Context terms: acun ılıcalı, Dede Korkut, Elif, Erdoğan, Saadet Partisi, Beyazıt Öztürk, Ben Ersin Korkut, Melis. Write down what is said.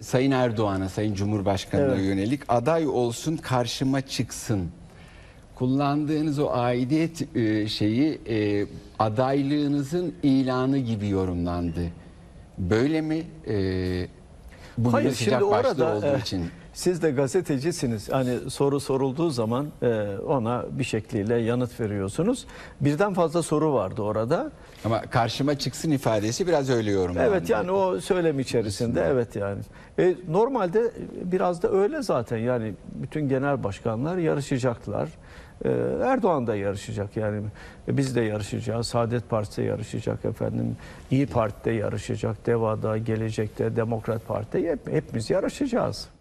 Sayın Erdoğan'a, Sayın Cumhurbaşkanı'na yönelik aday olsun karşıma çıksın. Kullandığınız o aidiyet şeyi adaylığınızın ilanı gibi yorumlandı. Böyle mi? Hayır, şimdi orada siz de gazetecisiniz. Hani soru sorulduğu zaman ona bir şekliyle yanıt veriyorsunuz. Birden fazla soru vardı orada. Ama karşıma çıksın ifadesi biraz öyle yorumlandı. Evet, yani o söylem içerisinde. Evet, yani. Normalde biraz da öyle zaten. Yani bütün genel başkanlar yarışacaklar. Erdoğan da yarışacak, yani biz de yarışacağız, Saadet Partisi yarışacak efendim, İyi Parti'de yarışacak, DEVA'da, Gelecek'te, Demokrat Parti'de hepimiz yarışacağız.